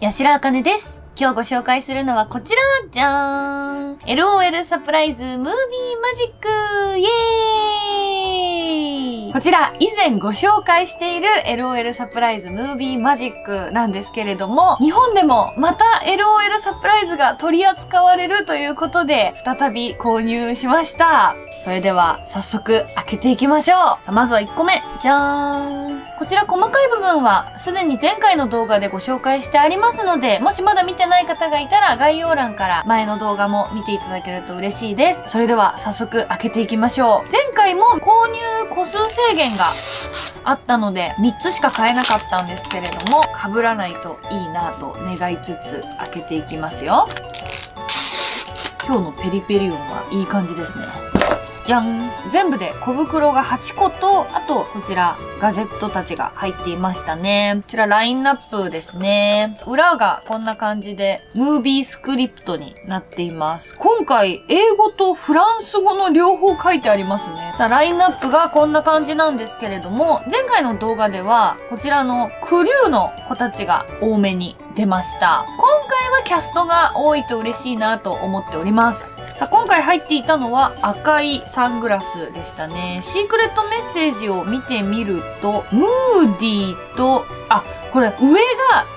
。八代あかねです。今日ご紹介するのはこちらじゃーん !LOL サプライズムービーマジックイエーイこちら以前ご紹介している LOL サプライズムービーマジックなんですけれども、日本でもまた LOL サプライズが取り扱われるということで、再び購入しました。それでは早速開けていきましょう。さあまずは1個目じゃーんこちら細かい部分はすでに前回の動画でご紹介してありますので、もしまだ見てない方がいたら概要欄から前の動画も見ていただけると嬉しいです。それでは早速開けていきましょう。前回も購入個数制限があったので3つしか買えなかったんですけれども、被らないといいなと願いつつ開けていきますよ。今日のペリペリ音はいい感じですね。じゃん。全部で小袋が8個と、あとこちらガジェットたちが入っていましたね。こちらラインナップですね。裏がこんな感じでムービースクリプトになっています。今回英語とフランス語の両方書いてありますね。さあラインナップがこんな感じなんですけれども、前回の動画ではこちらのクルーの子たちが多めに出ました。今回はキャストが多いと嬉しいなと思っております。さあ今回入っていたのは赤いサングラスでしたね。シークレットメッセージを見てみると、ムーディーと、あ、これ上が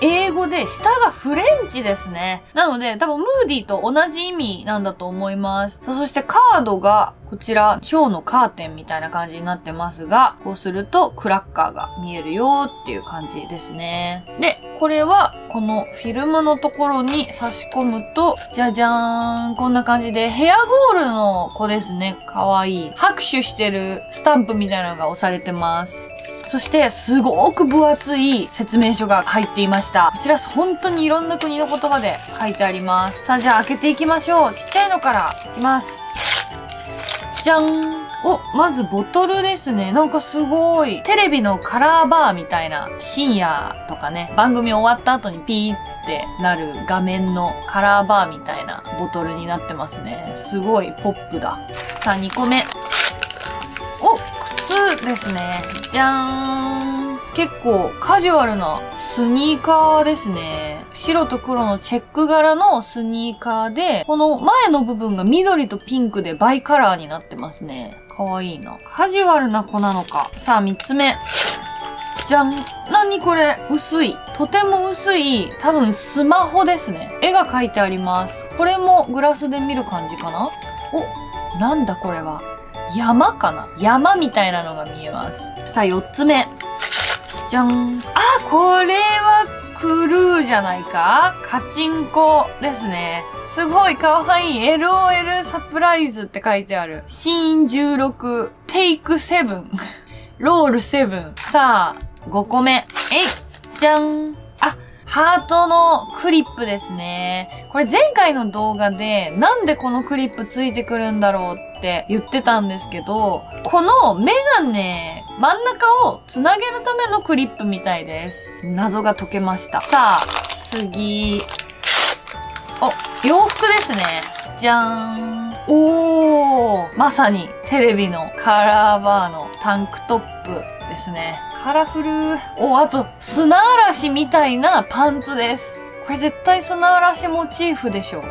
英語で下がフレンチですね。なので多分ムーディーと同じ意味なんだと思います。さあそしてカードがこちら、ショーのカーテンみたいな感じになってますが、こうするとクラッカーが見えるよっていう感じですね。で、これはこのフィルムのところに差し込むと、じゃじゃーん、こんな感じでヘアゴールの子ですね。かわいい。拍手してるスタンプみたいなのが押されてます。そして、すごく分厚い説明書が入っていました。こちら、本当にいろんな国の言葉で書いてあります。さあ、じゃあ開けていきましょう。ちっちゃいのからいきます。じゃん。お、まずボトルですね。なんかすごい。テレビのカラーバーみたいな、深夜とかね、番組終わった後にピーってなる画面のカラーバーみたいなボトルになってますね。すごいポップだ。さあ、2個目。お、靴ですね。じゃーん。結構カジュアルなスニーカーですね。白と黒のチェック柄のスニーカーで、この前の部分が緑とピンクでバイカラーになってますね。かわいいな。カジュアルな子なのか。さあ、3つ目。じゃん。なにこれ、薄い。とても薄い、多分スマホですね。絵が描いてあります。これもグラスで見る感じかな。お、なんだこれは。山かな？山みたいなのが見えます。さあ、4つ目。じゃん。あ、これはクルーじゃないか？カチンコですね。すごいかわいい。LOL サプライズって書いてある。シーン16、テイク7、ロール7。さあ、5個目。えい、じゃん。あ、ハートのクリップですね。これ前回の動画で、なんでこのクリップついてくるんだろうって言ってたんですけど、このメガネ、真ん中をつなげるためのクリップみたいです。謎が解けました。さあ、次。お、洋服ですね。じゃーん。おー、まさにテレビのカラーバーのタンクトップですね。カラフルー。お、あと、砂嵐みたいなパンツです。これ絶対砂嵐モチーフでしょう。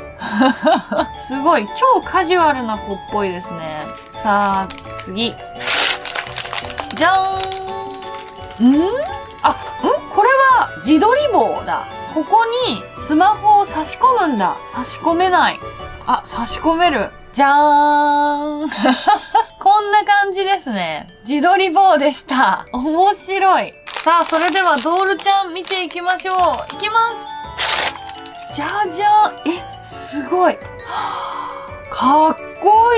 すごい、超カジュアルな子っぽいですね。さあ、次。じゃーん。ん？あ、ん？これは自撮り棒だ。ここにスマホを差し込むんだ。差し込めない。あ、差し込める。じゃーん。こんな感じですね。自撮り棒でした。面白い。さあ、それではドールちゃん見ていきましょう。いきます。じゃじゃーん。え、すごい。かっこ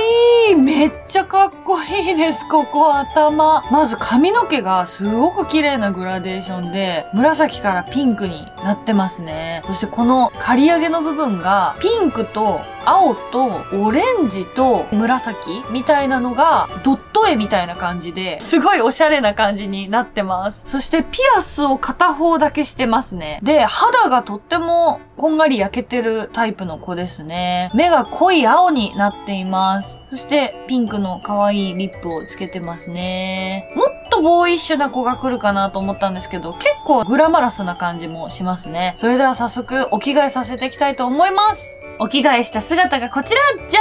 いい。めっちゃかっこいいです。ここ頭。まず髪の毛がすごく綺麗なグラデーションで、紫からピンクになってますね。そしてこの刈り上げの部分が、ピンクと青とオレンジと紫みたいなのがドット絵みたいな感じで、すごいおしゃれな感じになってます。そしてピアスを片方だけしてますね。で、肌がとってもこんがり焼けてるタイプの子ですね。目が濃い青になっています。そしてピンクの可愛いリップをつけてますね。もっととボーイッシュな子が来るかなと思ったんですけど、結構グラマラスな感じもしますね。それでは早速お着替えさせていきたいと思います。お着替えした姿がこちら、じゃ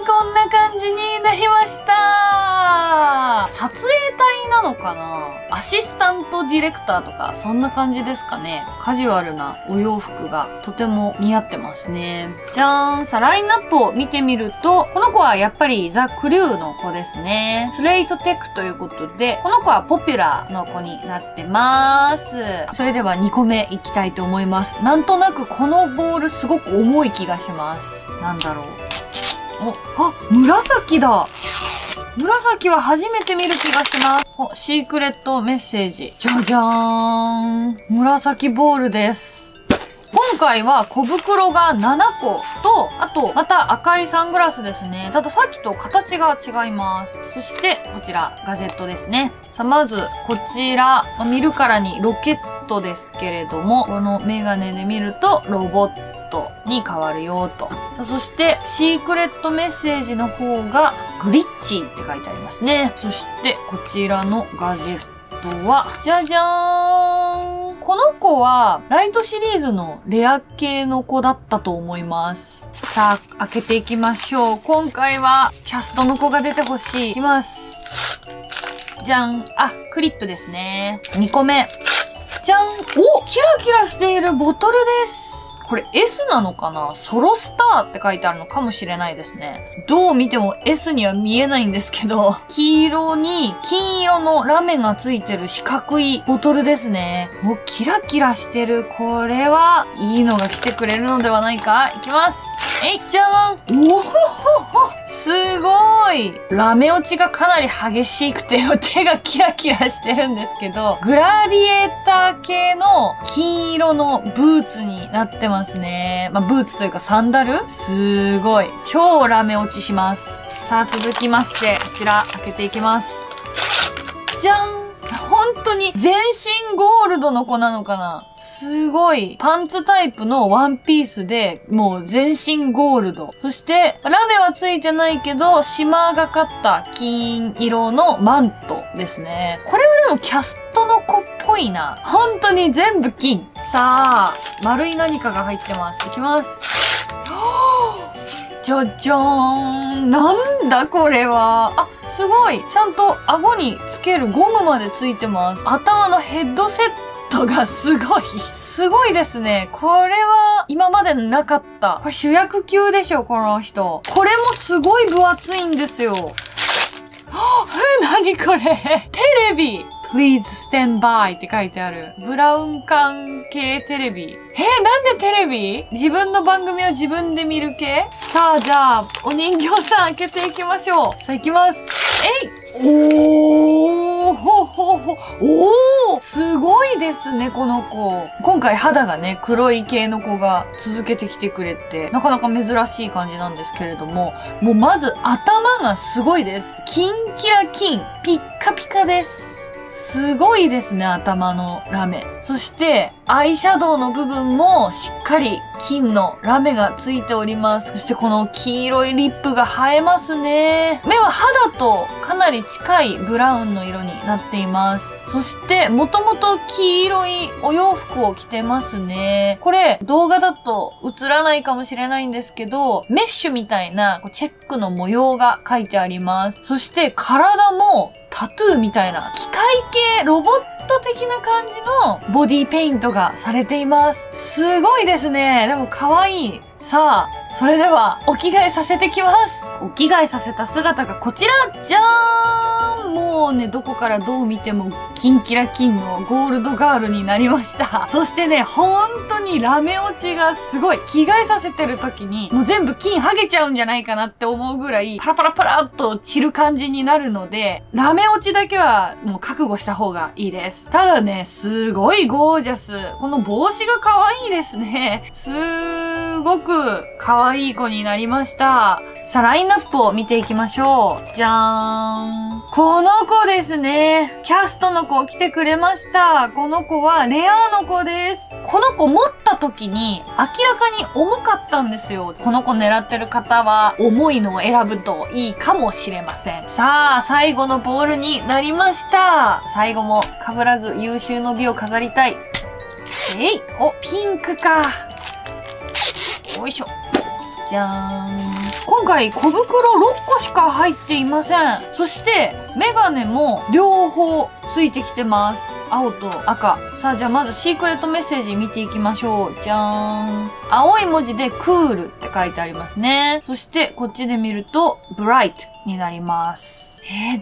ーん、こんな感じになりました。撮影隊なのかな、アシスタントディレクターとかそんな感じですかね。カジュアルなお洋服がとても似合ってますね。じゃーん。さあ、ラインナップを見てみると、この子はやっぱりザ・クリューの子ですね。スレイトテクということで、この子はポピュラーの子になってまーす。それでは2個目いきたいと思います。なんとなくこのボールすごく重い気がします。なんだろう。あ、紫だ。紫は初めて見る気がします。お、シークレットメッセージ。じゃじゃーん。紫ボールです。今回は小袋が7個と、あとまた赤いサングラスですね。たださっきと形が違います。そしてこちらガジェットですね。さあまずこちら、見るからにロケットですけれども、このメガネで見るとロボットに変わるよと。さあそしてシークレットメッセージの方がグリッチって書いてありますね。そしてこちらのガジェットは、じゃじゃーん。この子は、ライトシリーズのレア系の子だったと思います。さあ、開けていきましょう。今回は、キャストの子が出てほしい。いきます。じゃん。あ、クリップですね。2個目。じゃん。お、キラキラしているボトルです。これ S なのかな？ソロスターって書いてあるのかもしれないですね。どう見ても S には見えないんですけど、黄色に金色のラメがついてる四角いボトルですね。もうキラキラしてる。これはいいのが来てくれるのではないか。いきます。えい、じゃーん。おほほほ。すごい。ラメ落ちがかなり激しくて、手がキラキラしてるんですけど、グラディエーター系の金色のブーツになってます。まあ、ブーツというかサンダル？すごい。超ラメ落ちします。さあ、続きまして、こちら、開けていきます。じゃん！本当に全身ゴールドの子なのかな？すごい。パンツタイプのワンピースで、もう全身ゴールド。そして、ラメはついてないけど、シマーがかった金色のマントですね。これはでもキャストの子っぽいな。本当に全部金。さあ、丸い何かが入ってます。いきます。じゃじゃーん。なんだこれは。あ、すごい。ちゃんと顎につけるゴムまでついてます。頭のヘッドセット。がすごい。すごいですね。これは今までなかった。これ主役級でしょ、この人。これもすごい分厚いんですよ。なにこれ。テレビ Please stand by って書いてある。ブラウン管系テレビ。なんでテレビ？自分の番組を自分で見る系？さあ、じゃあ、お人形さん開けていきましょう。さあ、いきます。えい！おー！ほほほ！おー！すごいですね、この子。今回肌がね、黒い系の子が続けてきてくれて、なかなか珍しい感じなんですけれども、もうまず頭がすごいです。キンキラキン！ピッカピカです。すごいですね、頭のラメ。そして、アイシャドウの部分もしっかり金のラメがついております。そしてこの黄色いリップが映えますね。目は肌とかなり近いブラウンの色になっています。そして、もともと黄色いお洋服を着てますね。これ、動画だと映らないかもしれないんですけど、メッシュみたいなチェックの模様が書いてあります。そして、体もタトゥーみたいな、機械系ロボット的な感じのボディペイントがされています。すごいですね。でも可愛い。さあ、それではお着替えさせてきます。お着替えさせた姿がこちら、じゃーん。もうね、どこからどう見てもキンキラキンのゴールドガールになりました。そしてね、本当にラメ落ちがすごい。着替えさせてる時に、もう全部金剥げちゃうんじゃないかなって思うぐらい、パラパラパラっと散る感じになるので、ラメ落ちだけはもう覚悟した方がいいです。ただね、すごいゴージャス。この帽子が可愛いですね。すごく可愛い子になりました。さあ、ラインナップを見ていきましょう。じゃーん。この子ですね。キャストの子来てくれました。この子はレアの子です。この子持った時に明らかに重かったんですよ。この子狙ってる方は重いのを選ぶといいかもしれません。さあ、最後のボールになりました。最後も被らず優秀の美を飾りたい。えい。お、ピンクか。よいしょ。じゃーん。今回小袋6個しか入っていません。そしてメガネも両方ついてきてます。青と赤。さあ、じゃあまずシークレットメッセージ見ていきましょう。じゃーん。青い文字でクールって書いてありますね。そしてこっちで見るとブライトになります。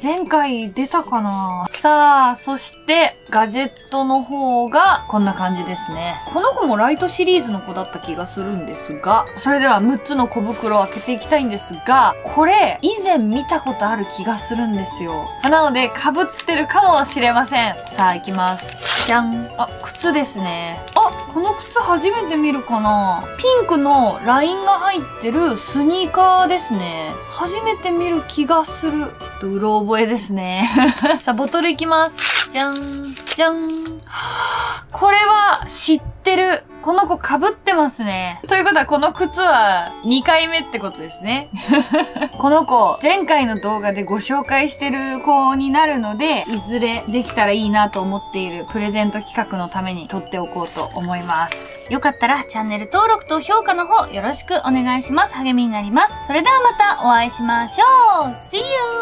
前回出たかな？さあ、そして、ガジェットの方がこんな感じですね。この子もライトシリーズの子だった気がするんですが、それでは6つの小袋を開けていきたいんですが、これ、以前見たことある気がするんですよ。なので、被ってるかもしれません。さあ、いきます。じゃん。あ、靴ですね。あ、この靴初めて見るかな？ピンクのラインが入ってるスニーカーですね。初めて見る気がする。ちょっとうろ覚えですね。さあ、ボトルいきます。じゃん。じゃん。これは知ってる。この子被ってますね。ということはこの靴は2回目ってことですね。この子、前回の動画でご紹介してる子になるので、いずれできたらいいなと思っているプレゼント企画のために撮っておこうと思います。よかったらチャンネル登録と評価の方よろしくお願いします。励みになります。それではまたお会いしましょう。See you!